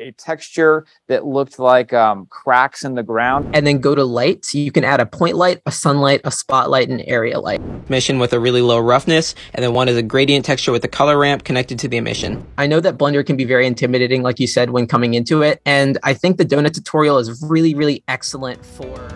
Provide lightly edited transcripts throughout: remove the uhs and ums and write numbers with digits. a texture that looked like cracks in the ground. And then go to light. So you can add a point light, a sunlight, a spotlight, and area light. Emission with a really low roughness, and then one is a gradient texture with a color ramp connected to the emission. I know that Blender can be very intimidating, like you said, when coming into it. And I think the donut tutorial is really, really excellent for...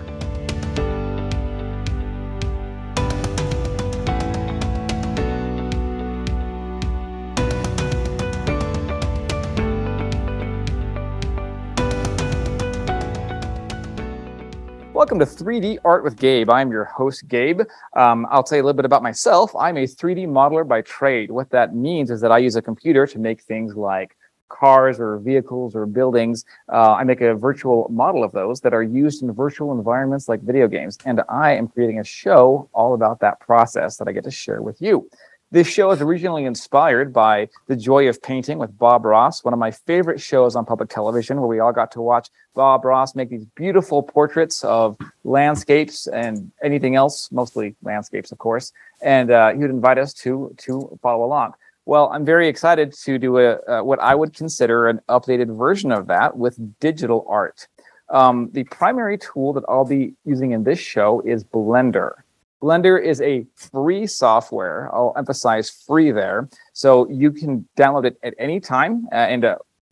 Welcome to 3D Art with Gabe. I'm your host, Gabe. I'll tell you a little bit about myself. I'm a 3D modeler by trade. What that means is that I use a computer to make things like cars or vehicles or buildings. I make a virtual model of those that are used in virtual environments like video games. And I am creating a show all about that process that I get to share with you. This show is originally inspired by The Joy of Painting with Bob Ross, one of my favorite shows on public television, where we all got to watch Bob Ross make these beautiful portraits of landscapes and anything else, mostly landscapes, of course. And he would invite us to follow along. Well, I'm very excited to do what I would consider an updated version of that with digital art. The primary tool that I'll be using in this show is Blender. Blender is a free software. I'll emphasize free there. So you can download it at any time. And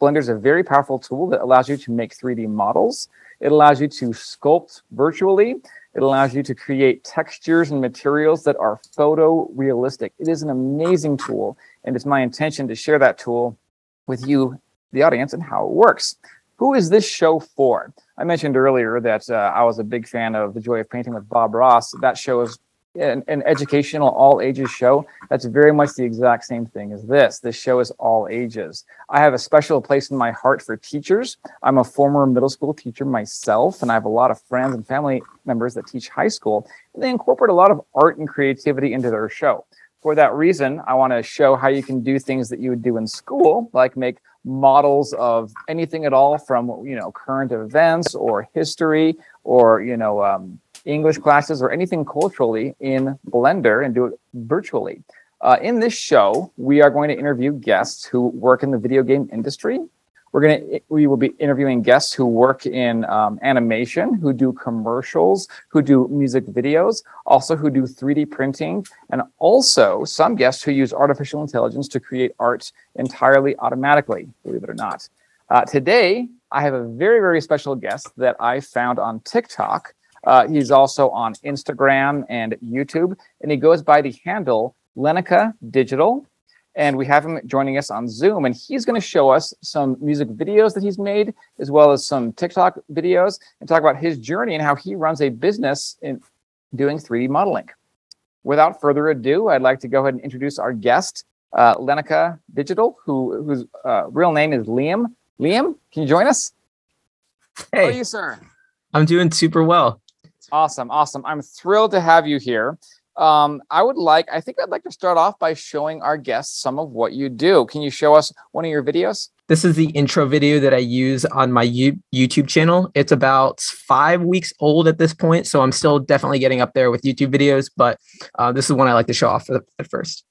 Blender is a very powerful tool that allows you to make 3D models. It allows you to sculpt virtually. It allows you to create textures and materials that are photorealistic. It is an amazing tool. And it's my intention to share that tool with you, the audience, and how it works. Who is this show for? I mentioned earlier that I was a big fan of The Joy of Painting with Bob Ross. That show is an educational, all-ages show. That's very much the exact same thing as this. This show is all ages. I have a special place in my heart for teachers. I'm a former middle school teacher myself, and I have a lot of friends and family members that teach high school. And they incorporate a lot of art and creativity into their show. For that reason, I want to show how you can do things that you would do in school, like make models of anything at all from, current events or history or, English classes or anything culturally in Blender, and do it virtually. In this show, we are going to interview guests who work in the video game industry. We will be interviewing guests who work in animation, who do commercials, who do music videos, also who do 3D printing, and also some guests who use artificial intelligence to create art entirely automatically, believe it or not. Today, I have a very, very special guest that I found on TikTok. He's also on Instagram and YouTube, and he goes by the handle Lennica Digital. And we have him joining us on Zoom, and he's going to show us some music videos that he's made, as well as some TikTok videos, and talk about his journey and how he runs a business in doing 3D modeling. Without further ado, I'd like to go ahead and introduce our guest, Lennica Digital, whose real name is Liam. Liam, can you join us? Hey. How are you, sir? I'm doing super well. Awesome, awesome. I'm thrilled to have you here. I'd like to start off by showing our guests some of what you do. Can you show us one of your videos? This is the intro video that I use on my YouTube channel. It's about 5 weeks old at this point, so I'm still definitely getting up there with YouTube videos, but this is one I like to show off at first.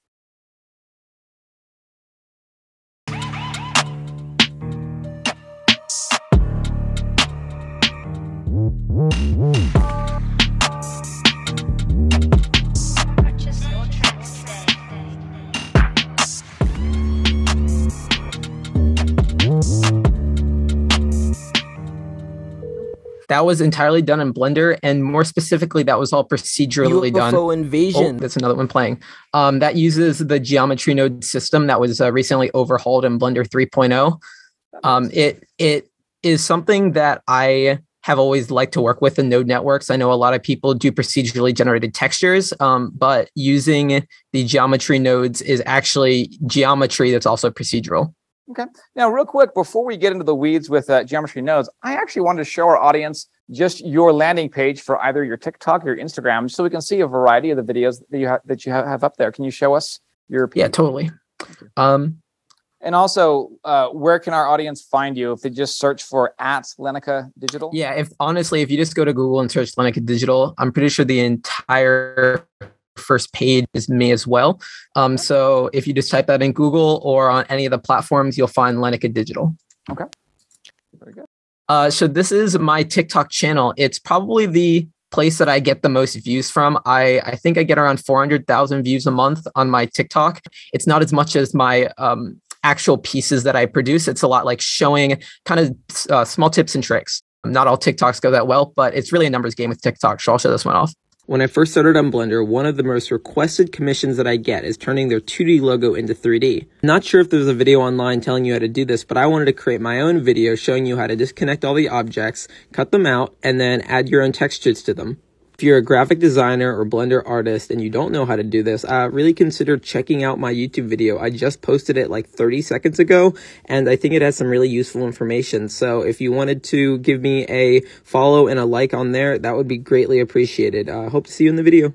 That was entirely done in Blender, and more specifically, that was all procedurally done. UFO Invasion. Oh, that's another one playing. That uses the geometry node system that was recently overhauled in Blender 3.0. It is something that I have always liked to work with in node networks. I know a lot of people do procedurally generated textures, but using the geometry nodes is actually geometry that's also procedural. Okay. Now, real quick, before we get into the weeds with geometry nodes, I actually wanted to show our audience just your landing page for either your TikTok or your Instagram, so we can see a variety of the videos that you have up there. Can you show us your? Yeah, totally. And also, where can our audience find you if they just search for @LennicaDigital? Yeah, honestly, if you just go to Google and search Lennica Digital, I'm pretty sure the entire first page is me as well. So if you just type that in Google or on any of the platforms, you'll find Lennica Digital. Okay. So this is my TikTok channel. It's probably the place that I get the most views from. I think I get around 400,000 views a month on my TikTok. It's not as much as my actual pieces that I produce. It's a lot like showing kind of small tips and tricks. Not all TikToks go that well, but it's really a numbers game with TikTok. So I'll show this one off. When I first started on Blender, one of the most requested commissions that I get is turning their 2D logo into 3D. Not sure if there's a video online telling you how to do this, but I wanted to create my own video showing you how to disconnect all the objects, cut them out, and then add your own textures to them. If you're a graphic designer or Blender artist and you don't know how to do this, really consider checking out my YouTube video. I just posted it like 30 seconds ago, and I think it has some really useful information. So if you wanted to give me a follow and a like on there, that would be greatly appreciated. Hope to see you in the video.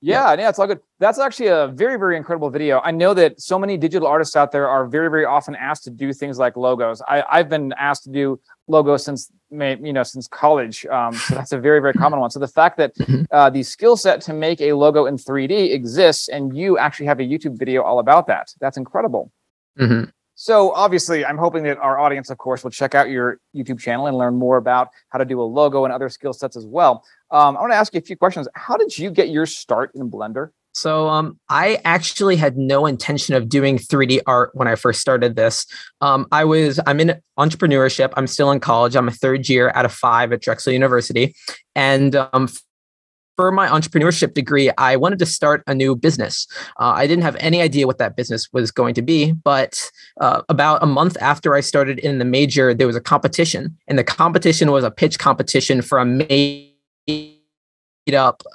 Yeah, it's all good. That's actually a very, very incredible video. I know that so many digital artists out there are very, very often asked to do things like logos. I've been asked to do logos since, you know, since college. So that's a very, very common one. So the fact that the skill set to make a logo in 3D exists, and you actually have a YouTube video all about that. That's incredible. Mm-hmm. So obviously, I'm hoping that our audience, of course, will check out your YouTube channel and learn more about how to do a logo and other skill sets as well. I want to ask you a few questions. How did you get your start in Blender? So I actually had no intention of doing 3D art when I first started this. I'm in entrepreneurship. I'm still in college. I'm a third year out of five at Drexel University. And for my entrepreneurship degree, I wanted to start a new business. I didn't have any idea what that business was going to be, but about a month after I started in the major, there was a competition, and the competition was a pitch competition for a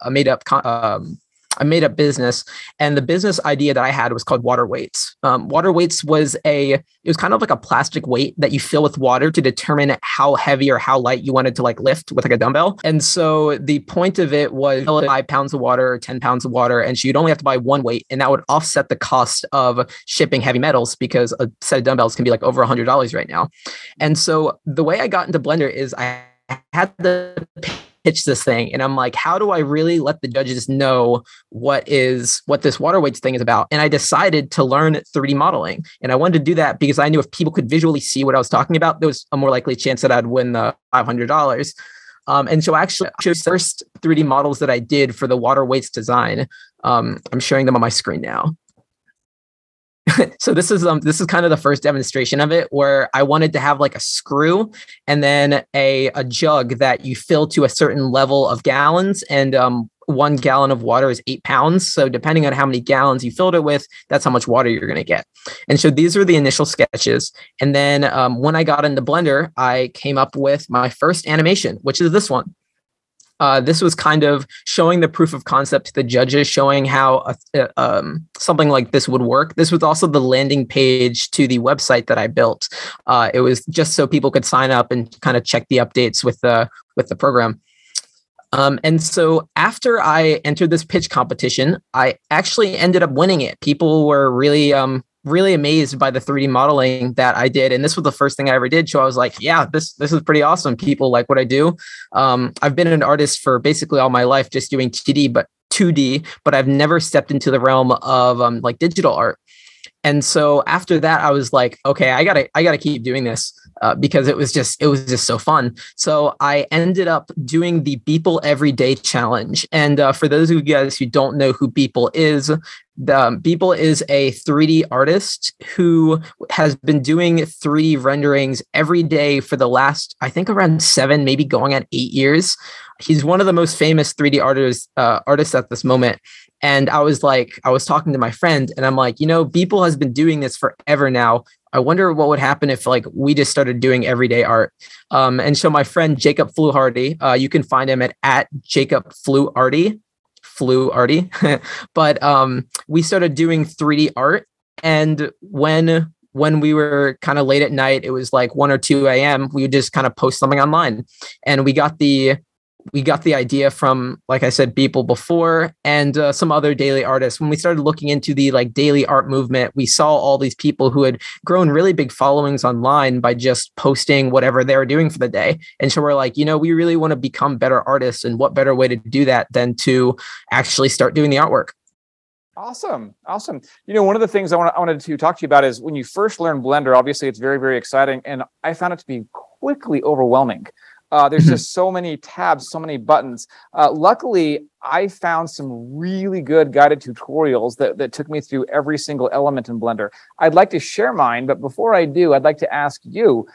made-up business. And the business idea that I had was called water weights. Water weights was it was kind of like a plastic weight that you fill with water to determine how heavy or how light you wanted to like lift with like a dumbbell. And so the point of it was 5 pounds of water or 10 pounds of water. And so you'd only have to buy one weight, and that would offset the cost of shipping heavy metals, because a set of dumbbells can be like over $100 right now. And so the way I got into Blender is I had the pitch this thing, and I'm like, how do I really let the judges know what this water weights thing is about? And I decided to learn 3D modeling, and I wanted to do that because I knew if people could visually see what I was talking about, there was a more likely chance that I'd win the $500. And so actually, I chose the first 3D models that I did for the water weights design. I'm showing them on my screen now. So this is kind of the first demonstration of it, where I wanted to have like a screw and then a jug that you fill to a certain level of gallons, and 1 gallon of water is 8 pounds. So depending on how many gallons you filled it with, that's how much water you're going to get. And so these are the initial sketches. And then when I got into Blender, I came up with my first animation, which is this one. This was kind of showing the proof of concept to the judges, showing how something like this would work. This was also the landing page to the website that I built. It was just so people could sign up and kind of check the updates with the program. And so after I entered this pitch competition, I actually ended up winning it. People were really, really amazed by the 3D modeling that I did. And this was the first thing I ever did. So I was like, yeah, this is pretty awesome. People like what I do. I've been an artist for basically all my life, just doing 2D, but I've never stepped into the realm of like digital art. And so after that, I was like, okay, I gotta keep doing this because it was just so fun. So I ended up doing the Beeple Everyday Challenge. And for those of you guys who don't know who Beeple is, Beeple is a 3D artist who has been doing 3D renderings every day for the last, I think, around 7, maybe going on 8 years. He's one of the most famous 3D artists at this moment. And I was talking to my friend, and I'm like, you know, Beeple has been doing this forever now. I wonder what would happen if like we just started doing everyday art. And so my friend Jacob Fluharty, you can find him at Jacob Fluharty. But we started doing 3D art, and when we were kind of late at night, it was like 1 or 2 a.m. we would just kind of post something online, and we got the idea from, like I said, Beeple before, and some other daily artists. When we started looking into the like daily art movement, we saw all these people who had grown really big followings online by just posting whatever they were doing for the day. And so we're like, you know, we really want to become better artists, and what better way to do that than to actually start doing the artwork. Awesome. Awesome. You know, one of the things I wanted to talk to you about is when you first learn Blender, obviously it's very, very exciting. And I found it to be quickly overwhelming. There's just so many tabs, so many buttons. Luckily, I found some really good guided tutorials that took me through every single element in Blender. I'd like to share mine, but before I do, I'd like to ask you,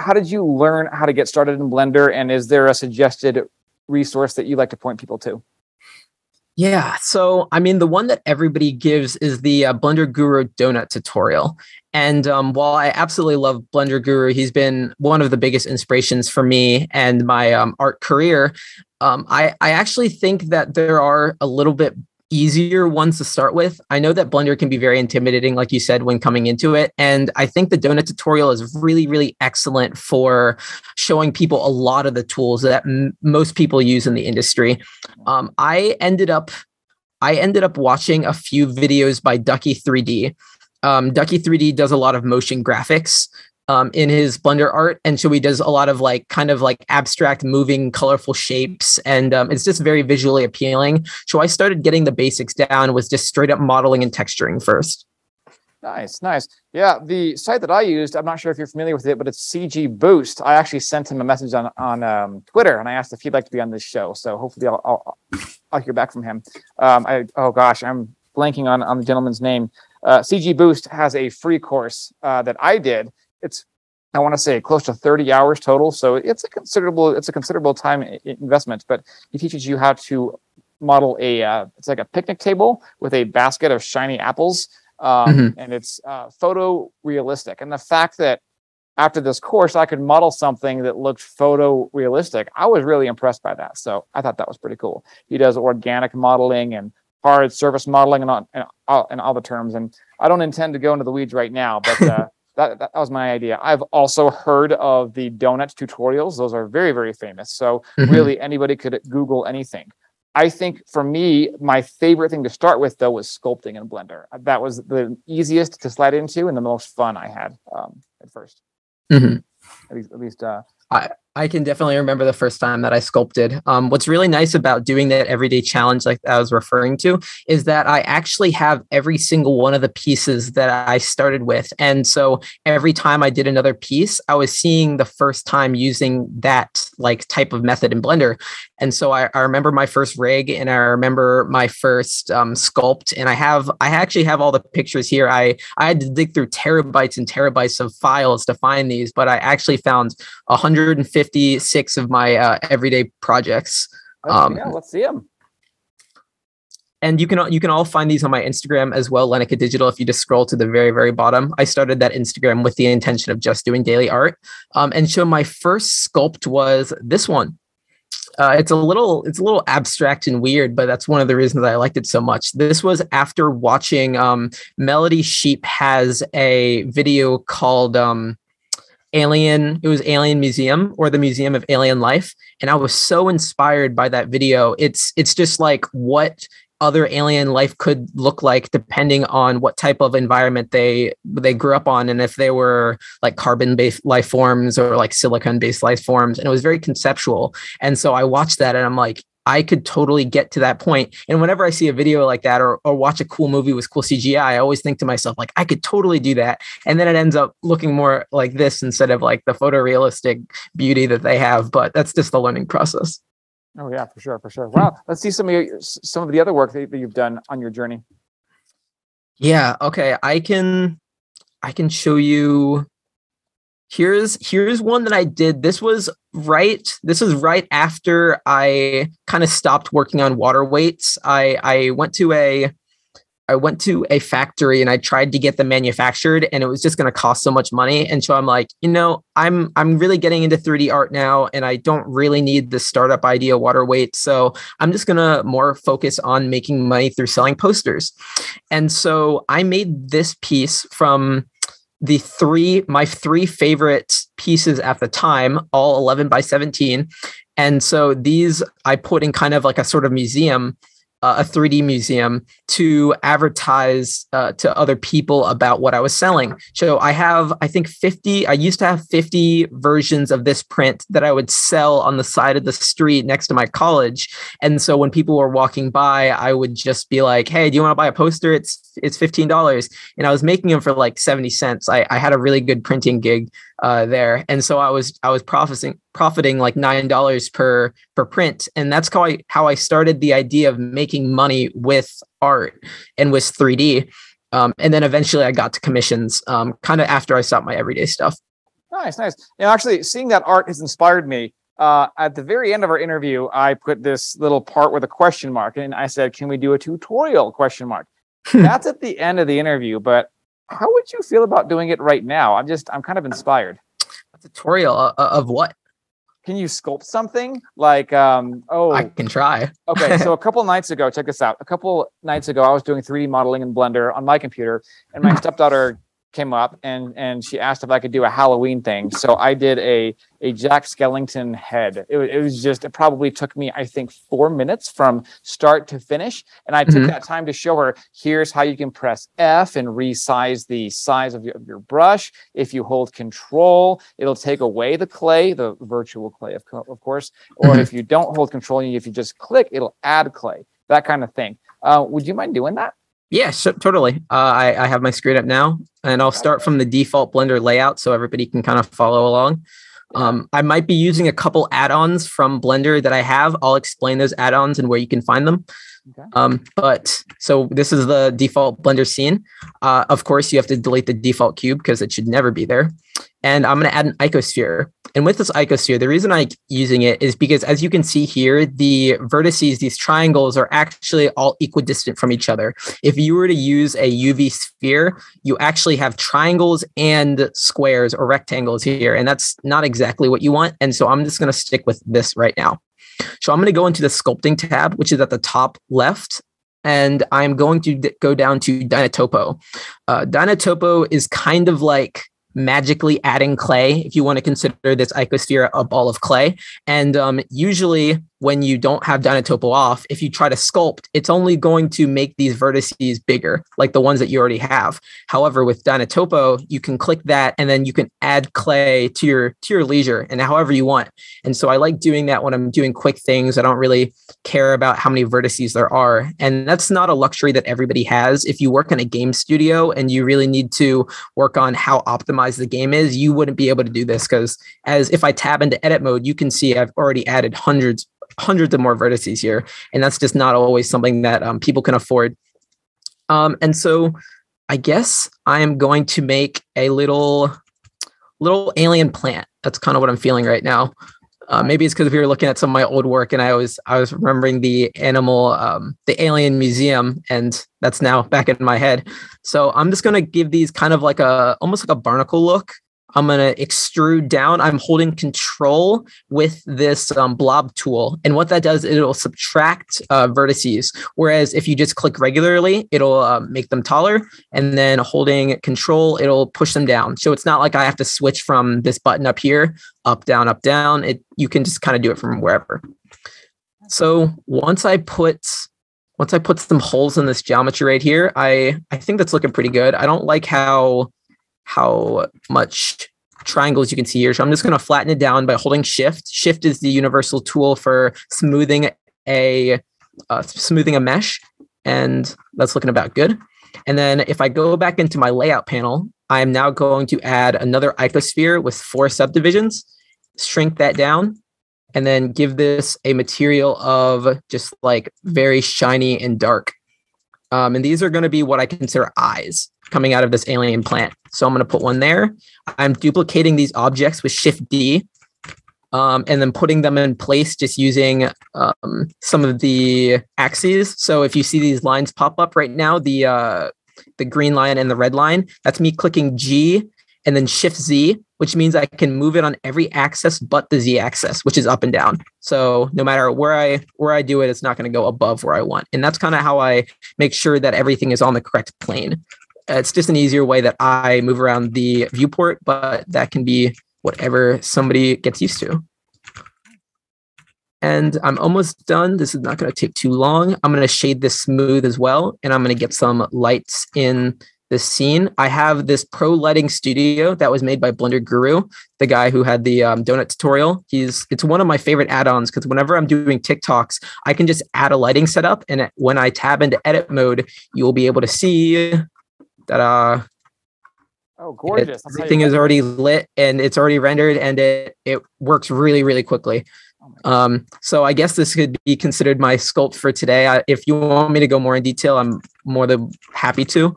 how did you learn how to get started in Blender? And is there a suggested resource that you'd like to point people to? Yeah, so I mean, the one that everybody gives is the Blender Guru donut tutorial. And while I absolutely love Blender Guru, he's been one of the biggest inspirations for me and my art career. I actually think that there are a little bit easier ones to start with. I know that Blender can be very intimidating, like you said, when coming into it. And I think the donut tutorial is really, really excellent for showing people a lot of the tools that most people use in the industry. I ended up watching a few videos by Ducky 3D. Ducky 3D does a lot of motion graphics in his Blender art. And so he does a lot of kind of abstract, moving, colorful shapes. And it's just very visually appealing. So I started getting the basics down, was just straight up modeling and texturing first. Nice, nice. Yeah, the site that I used, I'm not sure if you're familiar with it, but it's CG Boost. I actually sent him a message on Twitter, and I asked if he'd like to be on this show. So hopefully I'll hear back from him. I'm blanking on the gentleman's name. CG Boost has a free course that I did. It's, I want to say, close to 30 hours total. So it's a considerable time investment. But he teaches you how to model it's like a picnic table with a basket of shiny apples. And it's photorealistic. And the fact that after this course, I could model something that looked photorealistic, I was really impressed by that. So I thought that was pretty cool. He does organic modeling and hard surface modeling and all the terms. And I don't intend to go into the weeds right now, but that was my idea. I've also heard of the donut tutorials. Those are very, very famous. So really anybody could Google anything. I think for me, my favorite thing to start with, though, was sculpting in Blender. That was the easiest to slide into and the most fun I had at first. At least, I can definitely remember the first time that I sculpted. What's really nice about doing that everyday challenge like I was referring to is that I actually have every single one of the pieces that I started with. And so every time I did another piece, I was seeing the first time using that type of method in Blender. And so I remember my first rig and I remember my first sculpt. And I actually have all the pictures here. I had to dig through terabytes and terabytes of files to find these, but I actually found 156 of my everyday projects. Yeah, let's see them. And you can all find these on my Instagram as well, Lennica Digital, if you just scroll to the very, very bottom. I started that Instagram with the intention of just doing daily art. And so my first sculpt was this one. It's a little abstract and weird, but that's one of the reasons I liked it so much. This was after watching Melody Sheep has a video called Alien Museum, or the Museum of Alien Life. And I was so inspired by that video. It's just like what other alien life could look like depending on what type of environment they grew up on. And if they were carbon-based life forms or silicon-based life forms. And it was very conceptual. And so I watched that and I'm like, I could totally get to that point. And whenever I see a video like that or watch a cool movie with cool CGI, I always think to myself, I could totally do that. And then it ends up looking more like this instead of the photorealistic beauty that they have. But that's just the learning process. Oh, yeah, for sure. For sure. Wow. Let's see some of the other work that you've done on your journey. Yeah. Okay. I can show you. Here's one that I did. This was right after I kind of stopped working on water weights. I went to a factory and I tried to get them manufactured, and it was just going to cost so much money. And so I'm like, I'm really getting into 3D art now, and I don't really need the startup idea water weight. So I'm just going to more focus on making money through selling posters. And so I made this piece from my three favorite pieces at the time, all 11 by 17. And so these I put in kind of a sort of museum a 3D museum to advertise to other people about what I was selling. So I have, I think 50, I used to have 50 versions of this print that I would sell on the side of the street next to my college. And so when people were walking by, I would just be like, hey, do you want to buy a poster? It's $15. And I was making them for like 70 cents. I had a really good printing gig there. And so I was profiting like $9 per print. And that's how I started the idea of making money with art and with 3D. And then eventually I got to commissions kind of after I stopped my everyday stuff. Nice. Now, actually, seeing that art has inspired me. At the very end of our interview, I put this little part with a question mark, and I said, can we do a tutorial question mark? That's at the end of the interview, but how would you feel about doing it right now? I'm kind of inspired. A tutorial of what? Can you sculpt something like, I can try. Okay. So a couple nights ago, I was doing 3D modeling in Blender on my computer, and my stepdaughter came up and she asked if I could do a Halloween thing. So I did a Jack Skellington head. It probably took me, I think, 4 minutes from start to finish. And I took that time to show her, here's how you can press F and resize the size of your brush. If you hold control, it'll take away the clay, the virtual clay, of course. Or if you don't hold control, if you just click, it'll add clay, that kind of thing. Would you mind doing that? Yeah, sure, totally. I have my screen up now, and I'll start from the default Blender layout so everybody can kind of follow along. I might be using a couple add-ons from Blender that I have. I'll explain those add-ons and where you can find them. Okay. So this is the default Blender scene. Of course, you have to delete the default cube because it should never be there. And I'm going to add an icosphere. And with this icosphere, the reason I'm using it is because, as you can see here, the vertices, these triangles, are actually all equidistant from each other. If you were to use a UV sphere, you actually have triangles and squares or rectangles here. And that's not exactly what you want. And so I'm just going to stick with this right now. So I'm going to go into the sculpting tab, which is at the top left. And I'm going to go down to Dynatopo. Dynatopo is kind of like magically adding clay, if you want to consider this icosphere a ball of clay. And usually when you don't have Dynatopo off, if you try to sculpt, it's only going to make these vertices bigger, like the ones that you already have. However, with Dynatopo, you can click that and then you can add clay to your leisure and however you want. And so I like doing that when I'm doing quick things. I don't really care about how many vertices there are. And that's not a luxury that everybody has. If you work in a game studio and you really need to work on how optimized the game is, you wouldn't be able to do this, because as if I tab into edit mode, you can see I've already added hundreds of more vertices here, and that's just not always something that people can afford. And so I guess I am going to make a little alien plant. That's kind of what I'm feeling right now. Maybe it's because we were looking at some of my old work, and I was remembering the Alien Museum, and that's now back in my head. So I'm just going to give these kind of like almost like a barnacle look. I'm going to extrude down. I'm holding control with this blob tool. And what that does, it'll subtract vertices. Whereas if you just click regularly, it'll make them taller. And then holding control, it'll push them down. So it's not like I have to switch from this button up here, up, down. You can just kind of do it from wherever. So once I put some holes in this geometry right here, I think that's looking pretty good. I don't like how much triangles you can see here. So I'm just going to flatten it down by holding shift. Shift is the universal tool for smoothing a mesh. And that's looking about good. And then if I go back into my layout panel, I'm now going to add another icosphere with 4 subdivisions, shrink that down, and then give this a material of just like very shiny and dark. And these are going to be what I consider eyes coming out of this alien plant. So I'm going to put one there. I'm duplicating these objects with Shift D, and then putting them in place just using some of the axes. So if you see these lines pop up right now, the green line and the red line, that's me clicking G and then Shift Z, which means I can move it on every axis but the Z axis, which is up and down. So no matter where I do it, it's not going to go above where I want. And that's kind of how I make sure that everything is on the correct plane. It's just an easier way that I move around the viewport, but that can be whatever somebody gets used to. And I'm almost done. This is not going to take too long. I'm going to shade this smooth as well. And I'm going to get some lights in the scene. I have this pro lighting studio that was made by Blender Guru, the guy who had the donut tutorial. It's one of my favorite add-ons because whenever I'm doing TikToks, I can just add a lighting setup. And when I tab into edit mode, you will be able to see ta-da. Oh, gorgeous. Everything is already lit and it's already rendered and it works really, really quickly. So I guess this could be considered my sculpt for today. If you want me to go more in detail, I'm more than happy to.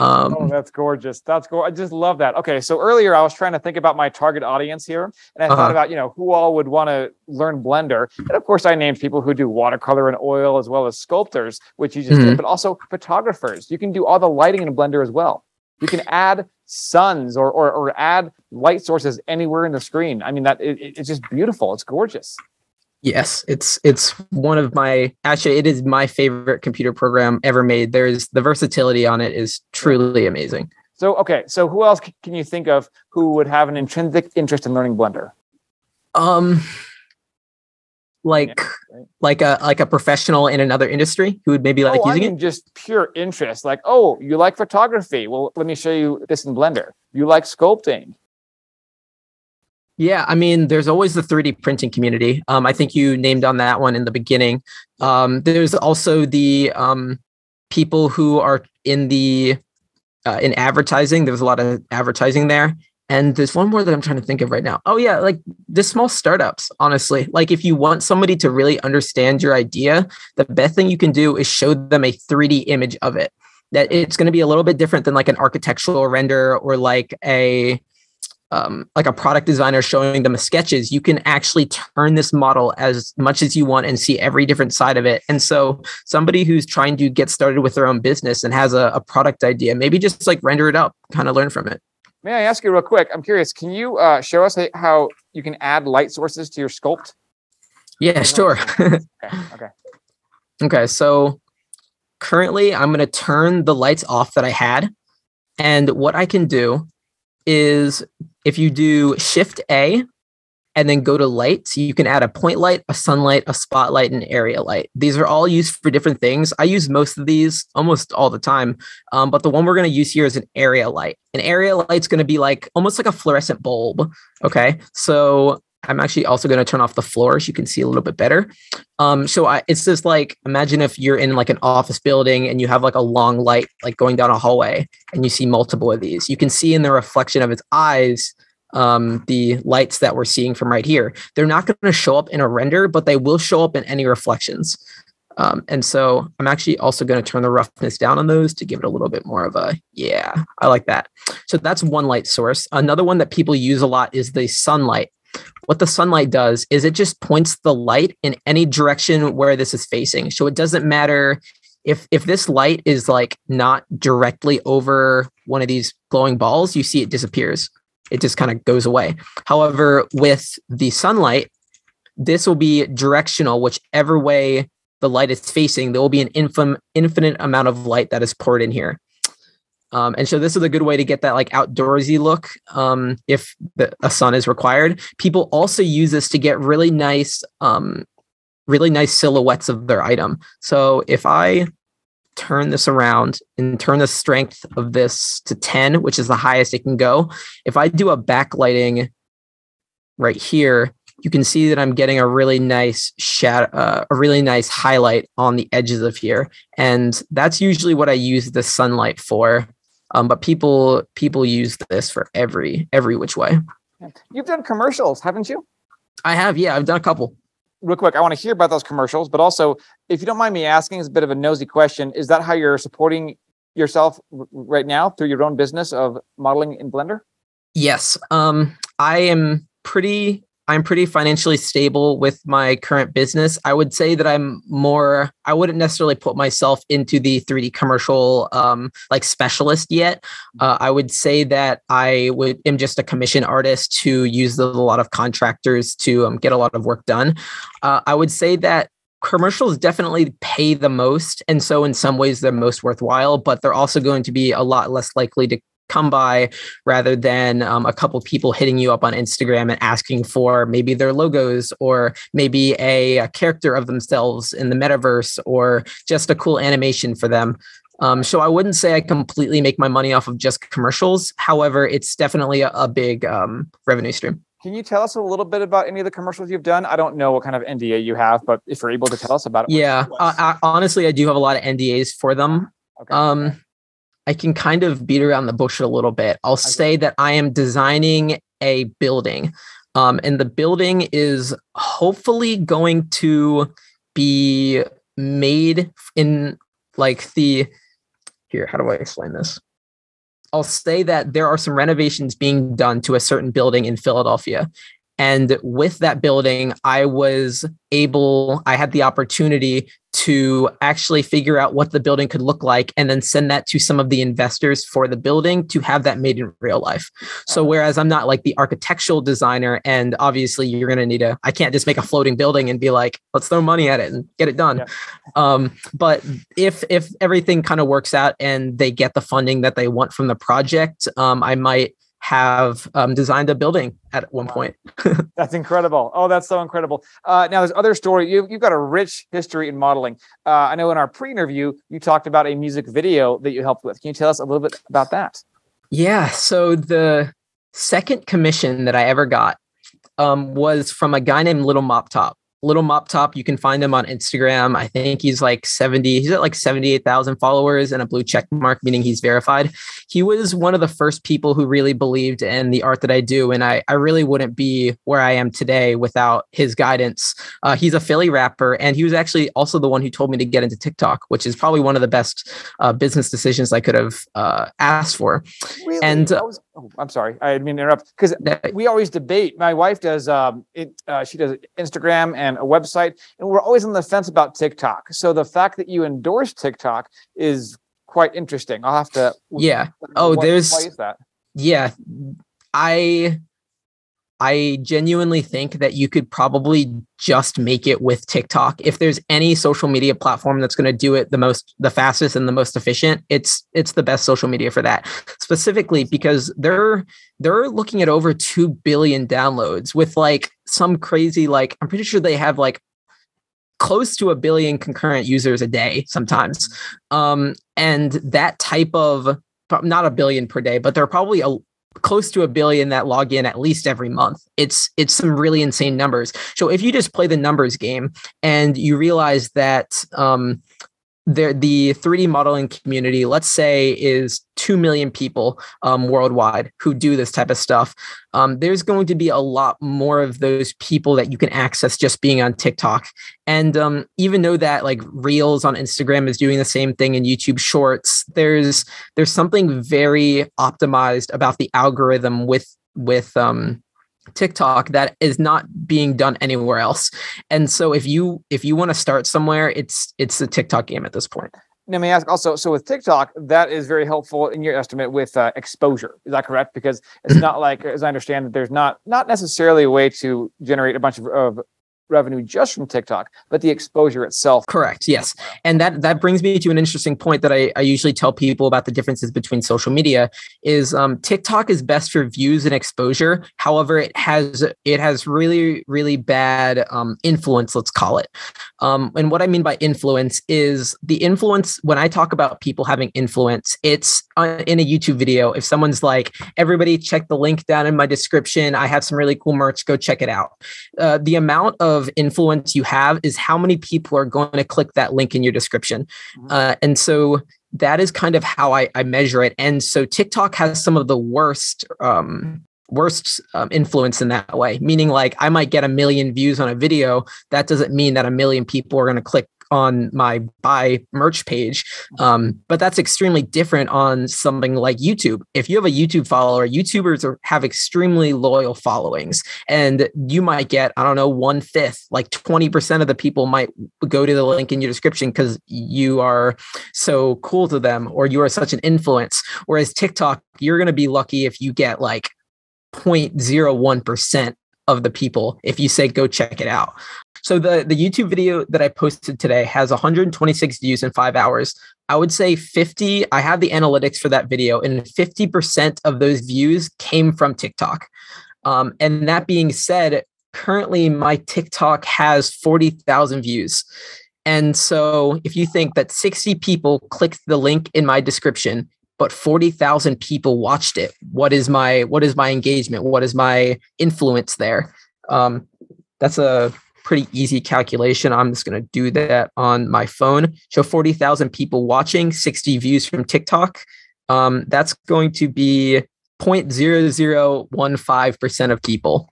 Oh, that's gorgeous. That's cool. I just love that. Okay. So earlier I was trying to think about my target audience here and I thought about, you know, who all would want to learn Blender. And of course I named people who do watercolor and oil as well as sculptors, which you just did, but also photographers. You can do all the lighting in Blender as well. You can add suns or add light sources anywhere in the screen. I mean, that it's just beautiful. It's gorgeous. Yes, it's one of my, actually, it is my favorite computer program ever made. There's the versatility on it is truly amazing. So, okay. So who else can you think of who would have an intrinsic interest in learning Blender? Like a professional in another industry who would maybe like using it? Just pure interest. Like, oh, you like photography. Well, let me show you this in Blender. You like sculpting. Yeah, I mean, there's always the 3D printing community. I think you named on that one in the beginning. There's also the people who are in the in advertising. There's a lot of advertising there. And there's one more that I'm trying to think of right now. Oh, yeah, like the small startups, honestly. Like if you want somebody to really understand your idea, the best thing you can do is show them a 3D image of it. That it's going to be a little bit different than like an architectural render or like a product designer showing them sketches. You can actually turn this model as much as you want and see every different side of it. And so somebody who's trying to get started with their own business and has a product idea, maybe just like render it up, kind of learn from it. May I ask you real quick? I'm curious. Can you show us how you can add light sources to your sculpt? Yeah, sure. Okay. So currently I'm going to turn the lights off that I had. And what I can do is if you do Shift A and then go to lights, you can add a point light, a sunlight, a spotlight, and area light. These are all used for different things. I use most of these almost all the time. But the one we're going to use here is an area light. An area light's going to be like almost like a fluorescent bulb. Okay, so I'm actually also going to turn off the floor so you can see a little bit better. It's just like, imagine if you're in like an office building and you have like a long light like going down a hallway and you see multiple of these. You can see in the reflection of its eyes the lights that we're seeing from right here. They're not going to show up in a render, but they will show up in any reflections. And so I'm actually also going to turn the roughness down on those to give it a little bit more of a, yeah, I like that. So that's one light source. Another one that people use a lot is the sunlight. What the sunlight does is it just points the light in any direction where this is facing. So it doesn't matter if this light is like not directly over one of these glowing balls, you see it disappears. It just kind of goes away. However, with the sunlight, this will be directional, whichever way the light is facing, there will be an infinite amount of light that is poured in here. And so this is a good way to get that like outdoorsy look if a sun is required. People also use this to get really nice silhouettes of their item. So if I turn this around and turn the strength of this to 10, which is the highest it can go, if I do a backlighting right here, you can see that I'm getting a really nice shadow, a really nice highlight on the edges of here. And that's usually what I use the sunlight for. But people use this for every which way. You've done commercials, haven't you? I have, yeah. I've done a couple. Real quick, I want to hear about those commercials, but also, if you don't mind me asking, it's a bit of a nosy question. Is that how you're supporting yourself right now through your own business of modeling in Blender? Yes. I'm pretty financially stable with my current business. I would say that I wouldn't necessarily put myself into the 3D commercial like specialist yet. I would say that am just a commission artist who uses a lot of contractors to get a lot of work done. I would say that commercials definitely pay the most. And so in some ways they're most worthwhile, but they're also going to be a lot less likely to come by, rather than a couple people hitting you up on Instagram and asking for maybe their logos, or maybe a character of themselves in the metaverse, or just a cool animation for them. So I wouldn't say I completely make my money off of just commercials. However, it's definitely a big revenue stream. Can you tell us a little bit about any of the commercials you've done? I don't know what kind of NDA you have, but if you're able to tell us about it. Yeah, I honestly, I do have a lot of NDAs for them. Okay. I can kind of beat around the bush a little bit. I'll say that I am designing a building, and the building is hopefully going to be made in like the... Here, how do I explain this? I'll say that there are some renovations being done to a certain building in Philadelphia. And with that building, I had the opportunity to actually figure out what the building could look like and then send that to some of the investors for the building to have that made in real life. So whereas I'm not like the architectural designer, and obviously you're going to need I can't just make a floating building and be like, let's throw money at it and get it done. Yeah. But if everything kind of works out and they get the funding that they want from the project, I might have designed a building at one point. That's incredible. Oh, that's so incredible. Now, this other story, you've got a rich history in modeling. I know in our pre-interview, you talked about a music video that you helped with. Can you tell us a little bit about that? Yeah. So the second commission that I ever got was from a guy named Little Mop Top. Little Mop Top, you can find him on Instagram. I think he's at like 78,000 followers and a blue check mark, meaning he's verified. He was one of the first people who really believed in the art that I do. And I really wouldn't be where I am today without his guidance. He's a Philly rapper, and he was actually also the one who told me to get into TikTok, which is probably one of the best business decisions I could have asked for. Really? And I'm sorry. I didn't mean to interrupt, because we always debate. My wife does she does Instagram and a website, and we're always on the fence about TikTok. So the fact that you endorse TikTok is quite interesting. I'll have to. Yeah. Oh, why is that? Yeah. I genuinely think that you could probably just make it with TikTok. If there's any social media platform that's going to do it the fastest and the most efficient, it's the best social media for that. Specifically because they're looking at over 2 billion downloads with like some crazy, like I'm pretty sure they have like close to a billion concurrent users a day sometimes. And that type of, not a billion per day, but they're probably close to a billion that log in at least every month. It's some really insane numbers. So if you just play the numbers game and you realize that the 3D modeling community, let's say, is 2 million people worldwide who do this type of stuff, there's going to be a lot more of those people that you can access just being on TikTok. And even though that like Reels on Instagram is doing the same thing in YouTube Shorts, there's something very optimized about the algorithm with TikTok that is not being done anywhere else. And so if you want to start somewhere, it's the TikTok game at this point. Now, may I ask also, so with TikTok, that is very helpful in your estimate with exposure. Is that correct? Because it's not like, as I understand, that there's not necessarily a way to generate a bunch of revenue just from TikTok, but the exposure itself. Correct. Yes. And that brings me to an interesting point that I usually tell people about the differences between social media is TikTok is best for views and exposure. However, it has really, really bad influence, let's call it. And what I mean by influence is the influence. When I talk about people having influence, it's in a YouTube video. If someone's like, everybody check the link down in my description, I have some really cool merch, go check it out. The amount of influence you have is how many people are going to click that link in your description. And so that is kind of how I measure it. And so TikTok has some of the worst influence in that way, meaning like I might get 1 million views on a video. That doesn't mean that 1 million people are going to click on my buy merch page. But that's extremely different on something like YouTube. If you have a YouTube follower, YouTubers have extremely loyal followings, and you might get, I don't know, 1/5, like 20% of the people might go to the link in your description because you are so cool to them or you are such an influence. Whereas TikTok, you're going to be lucky if you get like 0.01% of the people if you say, go check it out. So the YouTube video that I posted today has 126 views in 5 hours. I would say 50, I have the analytics for that video, and 50% of those views came from TikTok. And that being said, currently my TikTok has 40,000 views. And so if you think that 60 people clicked the link in my description, but 40,000 people watched it, what is my engagement? What is my influence there? That's a pretty easy calculation. I'm just going to do that on my phone. So 40,000 people watching, 60 views from TikTok. That's going to be 0.0015% of people.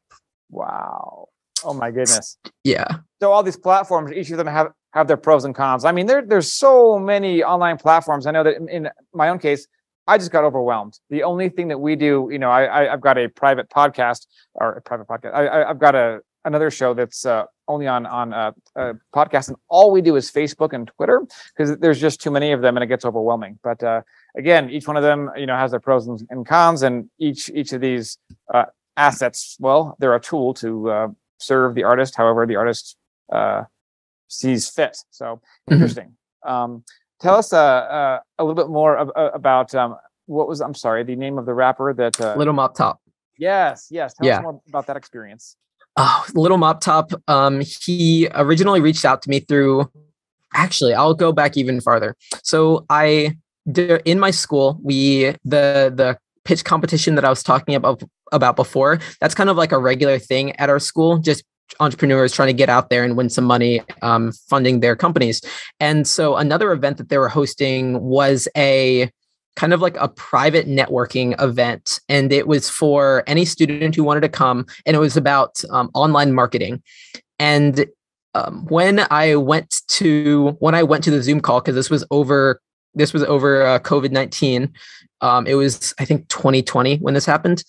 Wow. Oh my goodness. Yeah. So all these platforms, each of them have their pros and cons. I mean, there's so many online platforms. I know that in my own case, I just got overwhelmed. The only thing that we do, you know, I've got a private podcast or I've got another show that's only on podcasts, and all we do is Facebook and Twitter because there's just too many of them and it gets overwhelming. But again, each one of them, you know, has their pros and cons, and each of these assets, well, they're a tool to serve the artist however the artist sees fit. So interesting. Tell us a little bit more about the name of the rapper that Little Mop Top. Yes. Tell us more about that experience. Little Mop Top. He originally reached out to me through, actually, I'll go back even farther. So in my school, the pitch competition that I was talking about before, that's kind of like a regular thing at our school, just entrepreneurs trying to get out there and win some money, funding their companies. And so another event that they were hosting was a kind of like a private networking event. And it was for any student who wanted to come. And it was about online marketing. And when I went to the Zoom call, because this was over COVID-19, it was, I think, 2020 when this happened.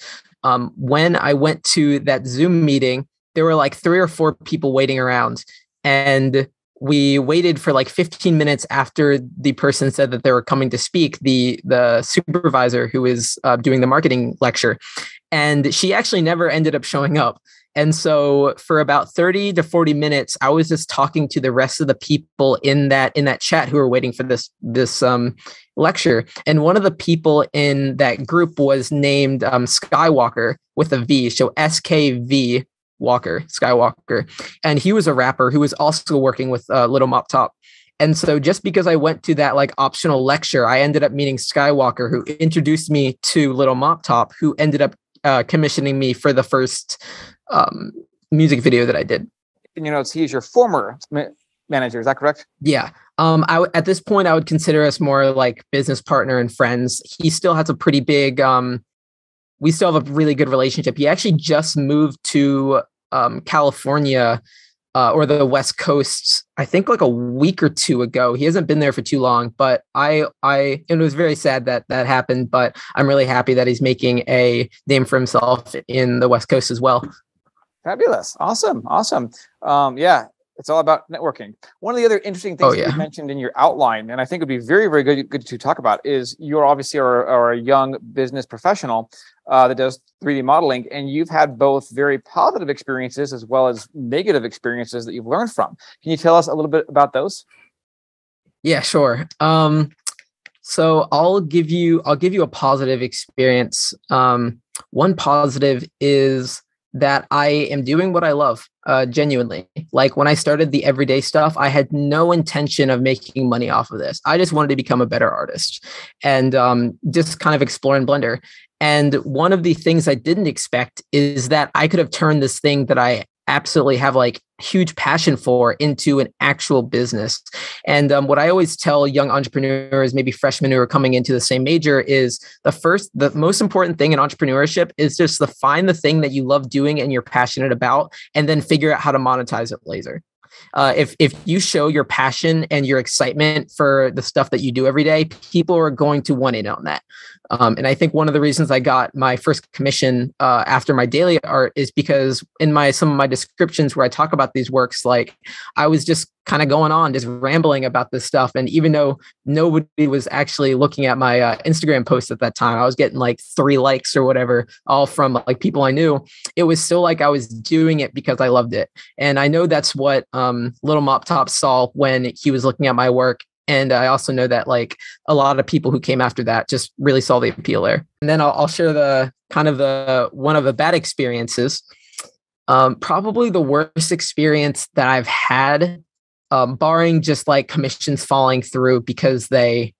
When I went to that Zoom meeting, there were like 3 or 4 people waiting around, and we waited for like 15 minutes after the person said that they were coming to speak, the supervisor who is doing the marketing lecture. And she actually never ended up showing up. And so for about 30 to 40 minutes, I was just talking to the rest of the people in that chat who were waiting for this lecture. And one of the people in that group was named Skywalker with a V. So SKV Skywalker. And he was a rapper who was also working with Little Mop Top. And so just because I went to that like optional lecture, I ended up meeting Skywalker, who introduced me to Little Mop Top, who ended up commissioning me for the first music video that I did. And you know, he's your former manager, is that correct? Yeah. At this point, I would consider us more like business partner and friends. He still has a pretty big, we still have a really good relationship. He actually just moved to California or the West Coast, I think like a week or two ago. He hasn't been there for too long, but it was very sad that happened, but I'm really happy that he's making a name for himself in the West Coast as well. Fabulous. Awesome. Yeah. It's all about networking. One of the other interesting things that you mentioned in your outline, and I think would be very, very good to talk about, is you're obviously are a young business professional that does 3D modeling, and you've had both very positive experiences as well as negative experiences that you've learned from. Can you tell us a little bit about those? Yeah, sure. So I'll give you a positive experience. One positive is that I am doing what I love, genuinely. Like when I started the everyday stuff, I had no intention of making money off of this. I just wanted to become a better artist and just kind of explore in Blender. And one of the things I didn't expect is that I could have turned this thing that I absolutely have like huge passion for into an actual business. And what I always tell young entrepreneurs, maybe freshmen who are coming into the same major, is the most important thing in entrepreneurship is just to find the thing that you love doing and you're passionate about, and then figure out how to monetize it later. If you show your passion and your excitement for the stuff that you do every day, people are going to want in on that. And I think one of the reasons I got my first commission after my daily art is because in some of my descriptions where I talk about these works, like I was just kind of going on, just rambling about this stuff. And even though nobody was actually looking at my Instagram posts at that time, I was getting like 3 likes or whatever, all from like people I knew. It was still like I was doing it because I loved it. And I know that's what Little Mop Top saw when he was looking at my work. And I also know that like a lot of people who came after that just really saw the appeal there. And then I'll share the kind of the one of the bad experiences. Probably the worst experience that I've had, barring just like commissions falling through, because a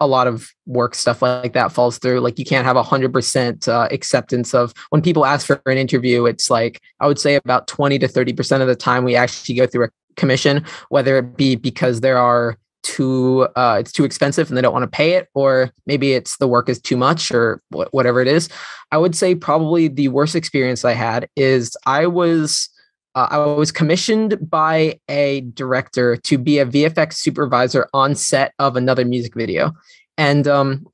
lot of work stuff like that falls through. Like you can't have 100% acceptance of when people ask for an interview. It's like, I would say about 20 to 30% of the time we actually go through a commission, whether it be because there are it's too expensive and they don't want to pay it, or maybe it's the work is too much or whatever it is. I would say probably the worst experience I had is I was commissioned by a director to be a VFX supervisor on set of another music video. And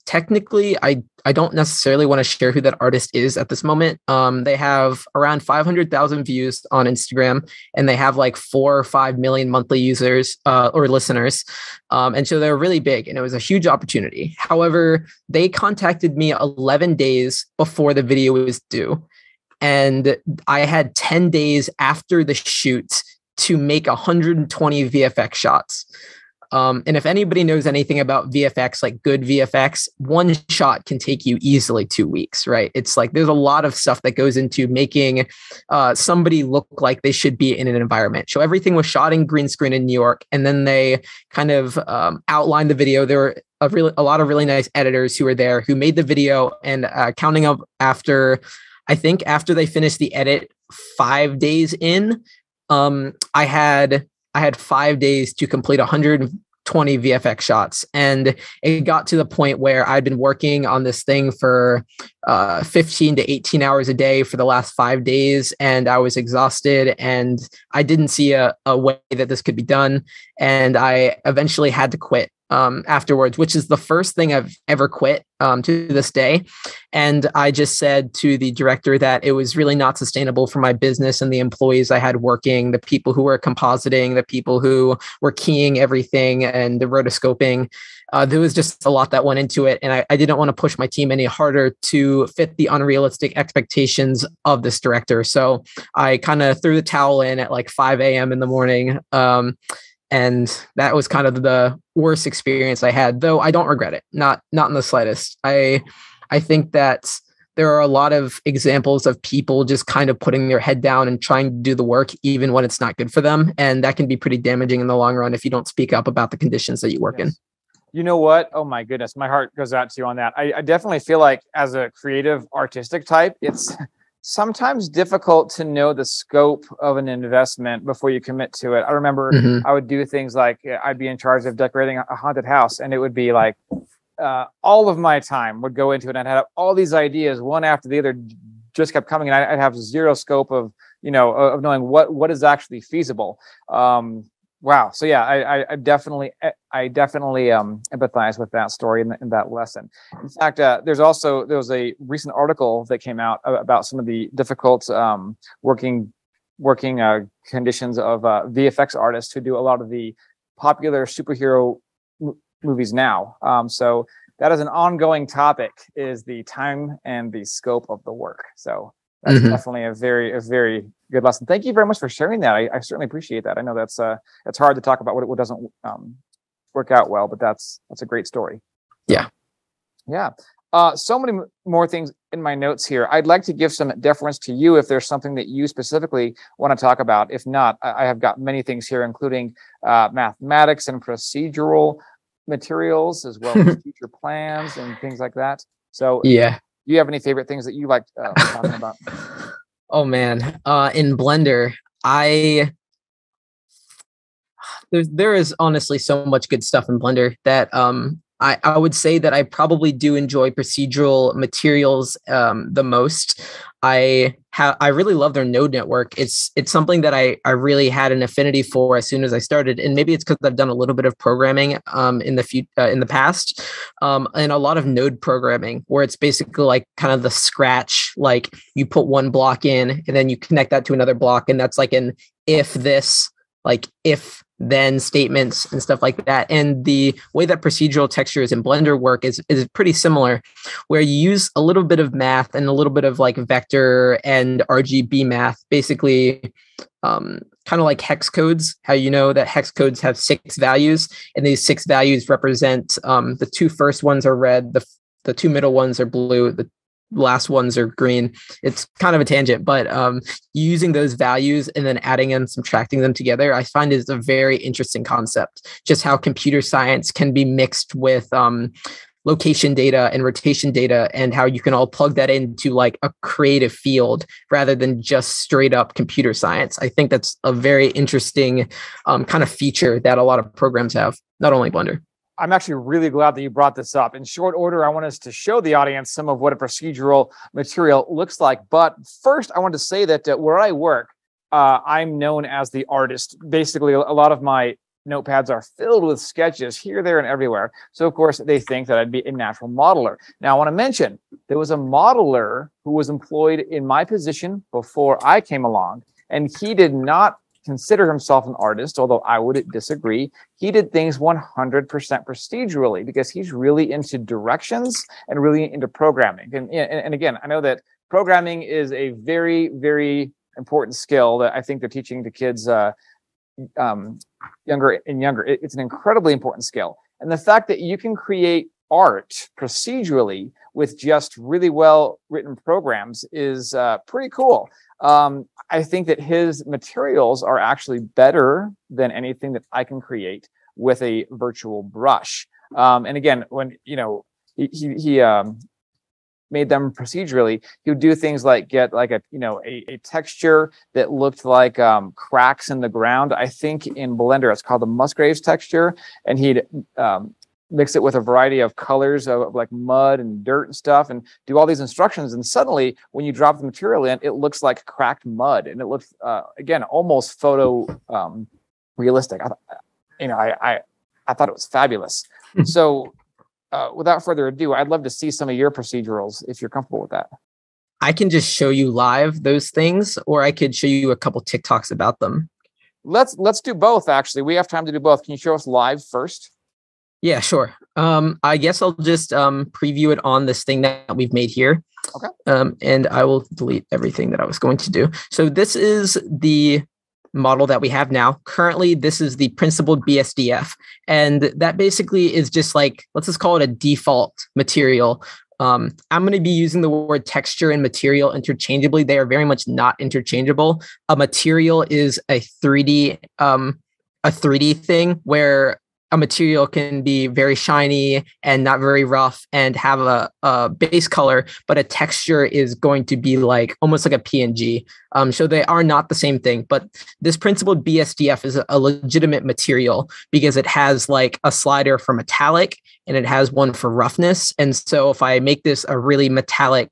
technically, I don't necessarily want to share who that artist is at this moment. They have around 500,000 views on Instagram, and they have like 4 or 5 million monthly users or listeners. And so they're really big, and it was a huge opportunity. However, they contacted me 11 days before the video was due. And I had 10 days after the shoot to make 120 VFX shots. And if anybody knows anything about VFX, like good VFX, one shot can take you easily 2 weeks, right? It's like there's a lot of stuff that goes into making somebody look like they should be in an environment. So everything was shot in green screen in New York, and then they kind of outlined the video. There were a lot of really nice editors who were there who made the video, and counting up after they finished the edit 5 days in, I had 5 days to complete 120 VFX shots. And it got to the point where I'd been working on this thing for 15 to 18 hours a day for the last 5 days. And I was exhausted and I didn't see a way that this could be done. And I eventually had to quit afterwards, which is the first thing I've ever quit to this day. And I just said to the director that it was really not sustainable for my business and the employees I had working, the people who were compositing, the people who were keying everything and the rotoscoping. There was just a lot that went into it. And I didn't want to push my team any harder to fit the unrealistic expectations of this director. So I kind of threw the towel in at like 5 a.m. in the morning. And that was kind of the worst experience I had, though I don't regret it. Not in the slightest. I think that there are a lot of examples of people just kind of putting their head down and trying to do the work, even when it's not good for them. And that can be pretty damaging in the long run if you don't speak up about the conditions that you work in. You know what? Oh my goodness. My heart goes out to you on that. I definitely feel like as a creative artistic type, it's sometimes difficult to know the scope of an investment before you commit to it. I remember I would do things like I'd be in charge of decorating a haunted house, and it would be like all of my time would go into it. And I'd have all these ideas, one after the other, just kept coming, and I'd have zero scope of, of knowing what is actually feasible. Wow. So yeah, I definitely empathize with that story and that lesson. In fact, there was a recent article that came out about some of the difficult working conditions of VFX artists who do a lot of the popular superhero movies now. So that is an ongoing topic: is the time and the scope of the work. So that's definitely a very good lesson. Thank you very much for sharing that. I certainly appreciate that. I know that's hard to talk about what doesn't work out well, but that's a great story. Yeah. So many more things in my notes here. I'd like to give some deference to you if there's something that you specifically want to talk about. If not, I have got many things here, including mathematics and procedural materials, as well as future plans and things like that. So yeah. Do you have any favorite things that you like talking about? Oh man, in Blender, there is honestly so much good stuff in Blender that I would say that I probably do enjoy procedural materials the most. I really love their node network. It's something that I really had an affinity for as soon as I started, and maybe it's because I've done a little bit of programming in the past, and a lot of node programming where it's basically like kind of the Scratch, like you put one block in and then you connect that to another block, and that's like an if this, like if then statements and stuff like that. And the way that procedural textures in Blender work is pretty similar, where you use a little bit of math and a little bit of like vector and RGB math, basically kind of like hex codes, how you know that hex codes have 6 values, and these 6 values represent the 2 first ones are red, the 2 middle ones are blue, the last ones are green. It's kind of a tangent, but using those values and then adding and subtracting them together, I find is a very interesting concept, just how computer science can be mixed with location data and rotation data, and how you can all plug that into like a creative field rather than just straight up computer science. I think that's a very interesting kind of feature that a lot of programs have, not only Blender. I'm actually really glad that you brought this up. In short order, I want us to show the audience some of what a procedural material looks like. But first, I want to say that where I work, I'm known as the artist. Basically, a lot of my notepads are filled with sketches here, there, and everywhere. So, of course, they think that I'd be a natural modeler. Now, I want to mention there was a modeler who was employed in my position before I came along, and he did not consider himself an artist, although I would disagree. He did things 100% procedurally because he's really into directions and really into programming. And again, I know that programming is a very, very important skill that I think they're teaching to kids younger and younger. It's an incredibly important skill. And the fact that you can create art procedurally with just really well-written programs is pretty cool. I think that his materials are actually better than anything that I can create with a virtual brush. And again, when you know he made them procedurally, he would do things like get like a texture that looked like cracks in the ground. I think in Blender it's called the Musgrave texture, and he'd mix it with a variety of colors of like mud and dirt and stuff, and do all these instructions. And suddenly when you drop the material in, it looks like cracked mud. And it looks, again, almost photo realistic. I thought it was fabulous. So without further ado, I'd love to see some of your procedurals if you're comfortable with that. I can just show you live those things, or I could show you a couple TikToks about them. Let's do both, actually. We have time to do both. Can you show us live first? Yeah, sure. I guess I'll just preview it on this thing that we've made here. Okay. And I will delete everything that I was going to do. So this is the model that we have now. Currently, this is the principled BSDF. And that basically is just like, let's just call it a default material. I'm going to be using the word texture and material interchangeably. They are very much not interchangeable. A material is a 3D thing where a material can be very shiny and not very rough and have a base color, but a texture is going to be like almost like a PNG. So they are not the same thing, but this principled BSDF is a legitimate material because it has like a slider for metallic and it has one for roughness. And so if I make this a really metallic,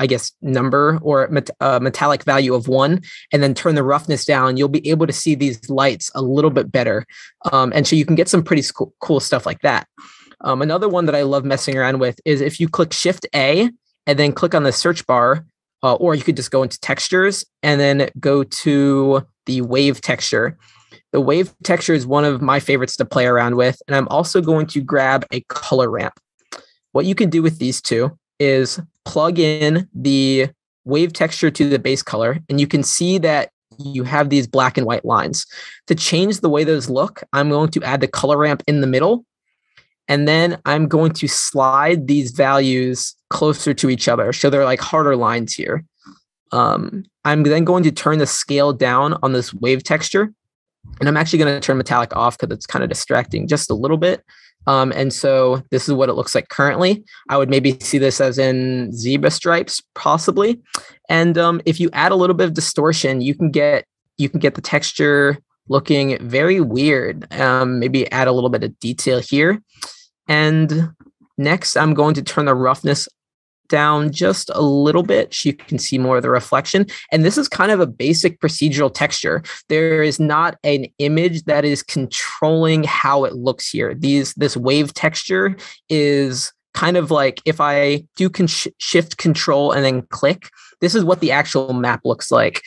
I guess, number or metallic value of 1, and then turn the roughness down, you'll be able to see these lights a little bit better. And so you can get some pretty cool stuff like that. Another one that I love messing around with is if you click Shift A and then click on the search bar, or you could just go into textures and then go to the wave texture. The wave texture is one of my favorites to play around with. And I'm also going to grab a color ramp. What you can do with these two is plug in the wave texture to the base color, and you can see that you have these black and white lines. To change the way those look, I'm going to add the color ramp in the middle, and then I'm going to slide these values closer to each other, so they're like harder lines here. I'm then going to turn the scale down on this wave texture, and I'm actually going to turn metallic off because it's kind of distracting just a little bit. And so this is what it looks like currently. I would maybe see this as in zebra stripes, possibly. And if you add a little bit of distortion, you can get the texture looking very weird. Maybe add a little bit of detail here. And next, I'm going to turn the roughness down just a little bit so you can see more of the reflection. And this is kind of a basic procedural texture. There is not an image that is controlling how it looks here. This wave texture is kind of like if I do shift control and then click, this is what the actual map looks like.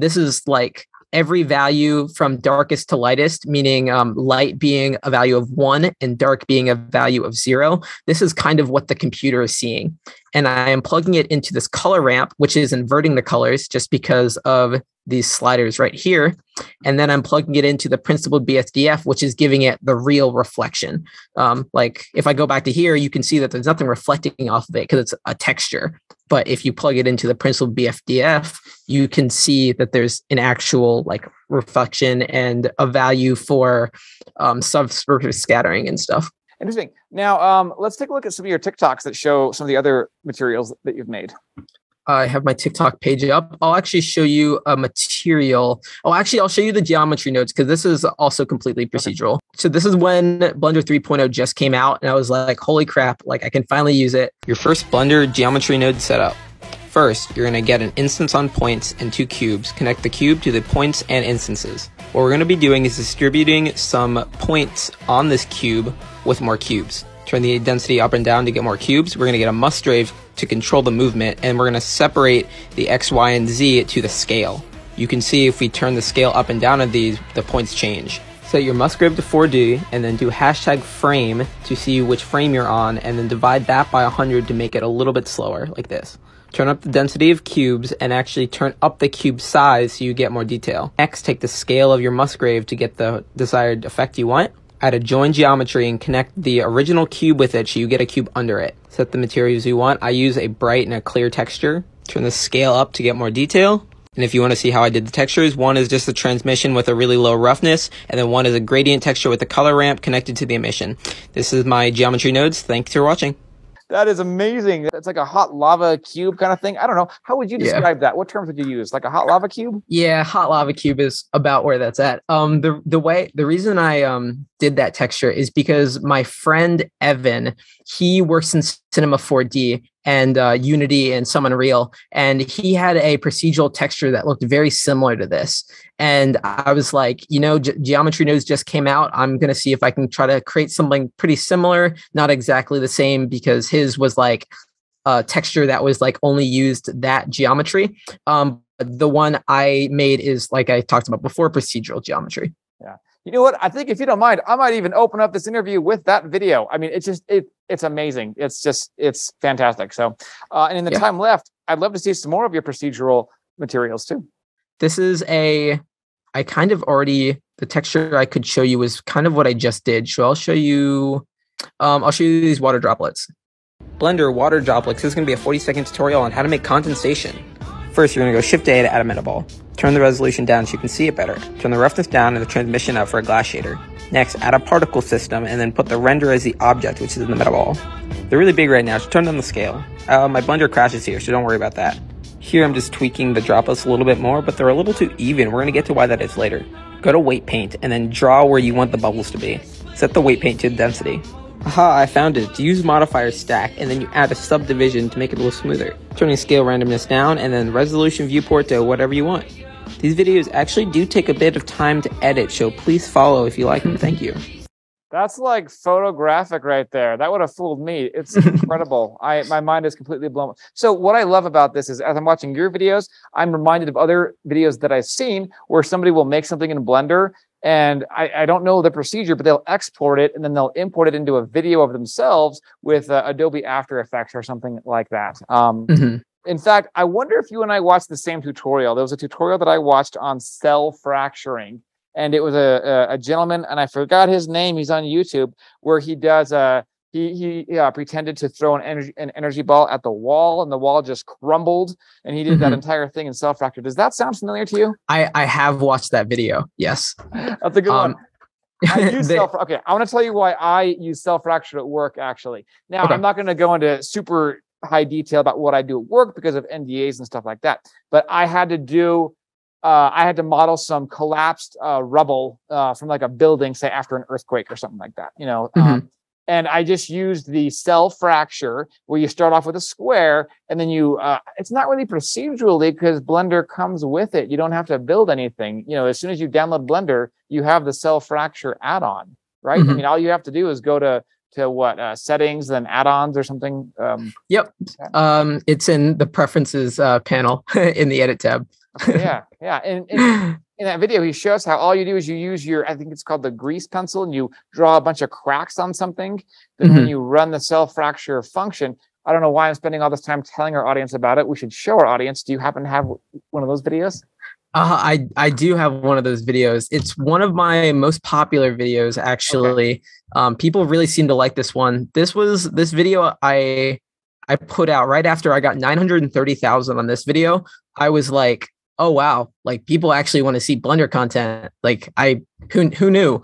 This is like every value from darkest to lightest, meaning light being a value of 1 and dark being a value of 0. This is kind of what the computer is seeing. And I am plugging it into this color ramp, which is inverting the colors just because of these sliders right here. And then I'm plugging it into the principled BSDF, which is giving it the real reflection. Like if I go back to here, you can see that there's nothing reflecting off of it because it's a texture. But if you plug it into the principled BSDF, you can see that there's an actual like reflection and a value for subsurface scattering and stuff. Interesting. Now, let's take a look at some of your TikToks that show some of the other materials that you've made. I have my TikTok page up. I'll actually show you a material. Oh, actually, I'll show you the geometry nodes because this is also completely procedural. Okay. So this is when Blender 3.0 just came out and I was like, holy crap, like I can finally use it. Your first Blender geometry node setup. First, you're gonna get an instance on points and 2 cubes. Connect the cube to the points and instances. What we're gonna be doing is distributing some points on this cube with more cubes. Turn the density up and down to get more cubes. We're gonna get a Musgrave to control the movement, and we're gonna separate the X, Y, and Z to the scale. You can see if we turn the scale up and down of these, the points change. Set your Musgrave to 4D, and then do #frame to see which frame you're on, and then divide that by 100 to make it a little bit slower, like this. Turn up the density of cubes and actually turn up the cube size so you get more detail. Next, take the scale of your Musgrave to get the desired effect you want. Add a join geometry and connect the original cube with it so you get a cube under it. Set the materials you want. I use a bright and a clear texture. Turn the scale up to get more detail. And if you want to see how I did the textures, one is just the transmission with a really low roughness, and then one is a gradient texture with the color ramp connected to the emission. This is my geometry nodes. Thanks for watching. That is amazing. That's like a hot lava cube kind of thing. I don't know. How would you describe that? What terms would you use? Like a hot lava cube? Yeah, hot lava cube is about where that's at. The reason I did that texture is because my friend Evan, he works in Cinema 4D and Unity and some Unreal, and he had a procedural texture that looked very similar to this. And I was like, you know, geometry nodes just came out. I'm going to see if I can try to create something pretty similar, not exactly the same, because his was like a texture that was like only used that geometry. The one I made is, like I talked about before, procedural geometry. Yeah. You know what? I think if you don't mind, I might even open up this interview with that video. I mean, it's amazing. It's fantastic. So, and in the time left, I'd love to see some more of your procedural materials too. This is the texture I could show you was kind of what I just did. So I'll show you these water droplets. Blender water droplets. This is going to be a 40-second tutorial on how to make condensation. First, you're going to go Shift A to add a metaball. Turn the resolution down so you can see it better. Turn the roughness down and the transmission up for a glass shader. Next, add a particle system and then put the render as the object, which is in the metaball. They're really big right now, so turn down the scale. My Blender crashes here, so don't worry about that. Here, I'm just tweaking the droplets a little bit more, but they're a little too even. We're going to get to why that is later. Go to weight paint and then draw where you want the bubbles to be. Set the weight paint to density. Aha, I found it. Use modifier stack, and then you add a subdivision to make it a little smoother. Turning scale randomness down, and then resolution viewport to whatever you want. These videos actually do take a bit of time to edit, so please follow if you like them. Thank you. That's like photographic right there. That would have fooled me. It's incredible. My mind is completely blown. So what I love about this is as I'm watching your videos, I'm reminded of other videos that I've seen where somebody will make something in Blender, and I don't know the procedure, but they'll export it and then they'll import it into a video of themselves with Adobe After Effects or something like that. In fact, I wonder if you and I watched the same tutorial. There was a tutorial that I watched on cell fracturing, and it was a gentleman, and I forgot his name. He's on YouTube, where he does he pretended to throw an energy ball at the wall, and the wall just crumbled, and he did that entire thing in cell fracture. Does that sound familiar to you? I have watched that video. Yes, that's a good one. Okay, I want to tell you why I use cell fracture at work. Actually, now I'm not going to go into super high detail about what I do at work because of NDAs and stuff like that. But I had to do, model some collapsed rubble from like a building, say after an earthquake or something like that, you know, And I just used the cell fracture where you start off with a square and then you, it's not really procedurally because Blender comes with it. You don't have to build anything. You know, as soon as you download Blender, you have the cell fracture add-on, right? Mm-hmm. I mean, all you have to do is go to what, settings, then add-ons or something. Yep. It's in the preferences panel in the edit tab. Yeah. Yeah. And in that video, he shows how all you do is you use your, I think it's called the grease pencil, and you draw a bunch of cracks on something. Then when you run the cell fracture function, I don't know why I'm spending all this time telling our audience about it. We should show our audience. Do you happen to have one of those videos? I do have one of those videos. It's one of my most popular videos, actually. Okay. People really seem to like this one. This video I put out right after I got 930,000 on this video. I was like, oh wow, like people actually want to see Blender content. Like who knew?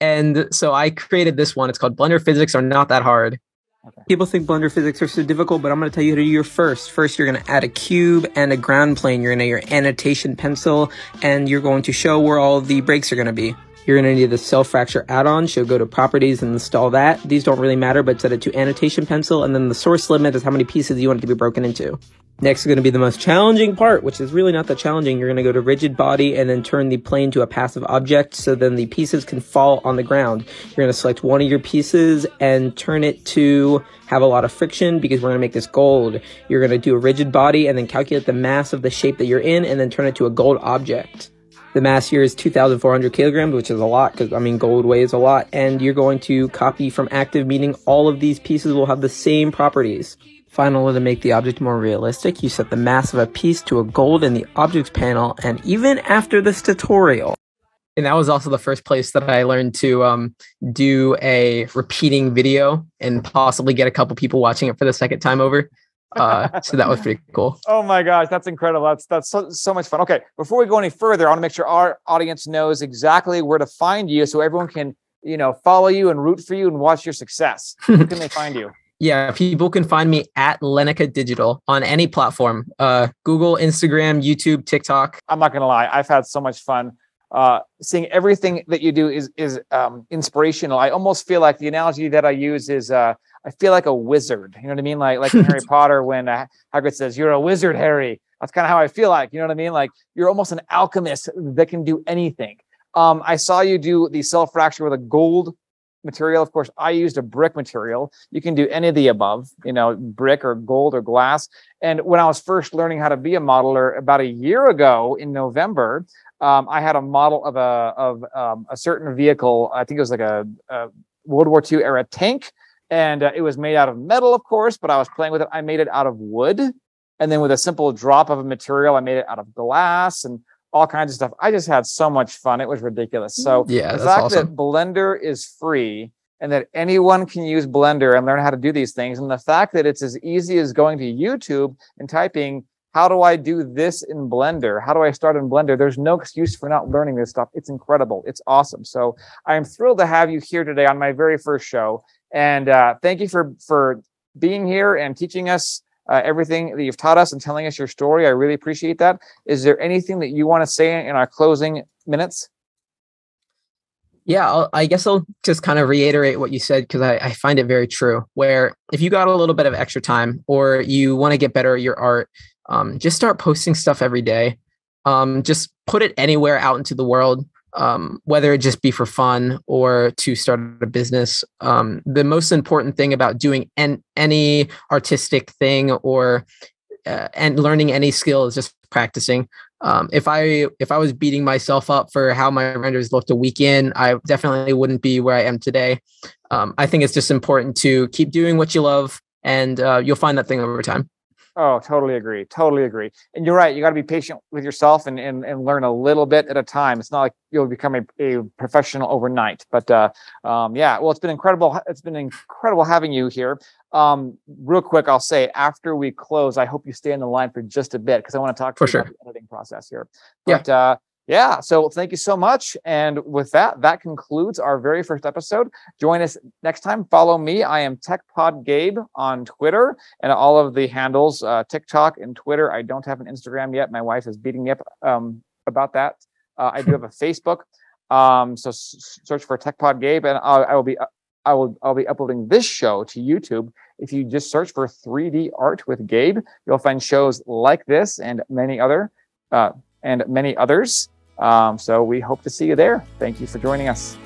And so I created this one. It's called Blender Physics Are Not That Hard. Okay. People think Blender physics are so difficult, but I'm going to tell you how to do your first. First, you're going to add a cube and a ground plane. You're going to add your annotation pencil, and you're going to show where all the breaks are going to be. You're going to need the cell fracture add-on, so go to properties and install that. These don't really matter, but set it to annotation pencil, and then the source limit is how many pieces you want it to be broken into. Next is going to be the most challenging part, which is really not that challenging. You're going to go to rigid body and then turn the plane to a passive object so then the pieces can fall on the ground. You're going to select one of your pieces and turn it to have a lot of friction because we're going to make this gold. You're going to do a rigid body and then calculate the mass of the shape that you're in and then turn it to a gold object. The mass here is 2,400 kilograms, which is a lot because, I mean, gold weighs a lot. And you're going to copy from active, meaning all of these pieces will have the same properties. Finally, to make the object more realistic, you set the mass of a piece to a gold in the objects panel, and even after this tutorial. And that was also the first place that I learned to do a repeating video and possibly get a couple people watching it for the second time over. So that was pretty cool. Oh my gosh, that's incredible. That's so much fun. Okay, before we go any further, I want to make sure our audience knows exactly where to find you so everyone can, you know, follow you and root for you and watch your success. Where can they find you? Yeah, people can find me at Lennica Digital on any platform. Google, Instagram, YouTube, TikTok. I'm not going to lie. I've had so much fun. Seeing everything that you do is inspirational. I almost feel like the analogy that I use is I feel like a wizard. You know what I mean? Like in Harry Potter when Hagrid says, "You're a wizard, Harry." That's kind of how I feel like. You know what I mean? Like you're almost an alchemist that can do anything. I saw you do the cell fracture with a gold material. Of course, I used a brick material. You can do any of the above, you know, brick or gold or glass. And when I was first learning how to be a modeler about a year ago in November, I had a model of a certain vehicle. I think it was like a World War II era tank. And it was made out of metal, of course, but I was playing with it. I made it out of wood. And then with a simple drop of a material, I made it out of glass and all kinds of stuff. I just had so much fun. It was ridiculous. So yeah, the fact that Blender is free and that anyone can use Blender and learn how to do these things. And the fact that it's as easy as going to YouTube and typing, how do I do this in Blender? How do I start in Blender? There's no excuse for not learning this stuff. It's incredible. It's awesome. So I am thrilled to have you here today on my very first show. And thank you for being here and teaching us everything that you've taught us and telling us your story. I really appreciate that. Is there anything that you want to say in our closing minutes? Yeah, I guess I'll just kind of reiterate what you said because I find it very true, where if you got a little bit of extra time or you want to get better at your art, just start posting stuff every day. Just put it anywhere out into the world, whether it just be for fun or to start a business. The most important thing about doing any artistic thing or and learning any skill is just practicing. If I was beating myself up for how my renders looked a week in, I definitely wouldn't be where I am today. I think it's just important to keep doing what you love, and you'll find that thing over time. Oh, totally agree. Totally agree. And you're right. You got to be patient with yourself and learn a little bit at a time. It's not like you'll become a professional overnight, but yeah, well, it's been incredible. It's been incredible having you here. Real quick, I'll say after we close, I hope you stay in the line for just a bit because I want to talk to you about the editing process here. But, yeah. Yeah. So thank you so much. And with that, that concludes our very first episode. Join us next time. Follow me. I am TechPod Gabe on Twitter and all of the handles, TikTok and Twitter. I don't have an Instagram yet. My wife is beating me up about that. I do have a Facebook. So search for TechPod Gabe and I will be I'll be uploading this show to YouTube. If you just search for 3D Art with Gabe, you'll find shows like this and many others. So we hope to see you there. Thank you for joining us.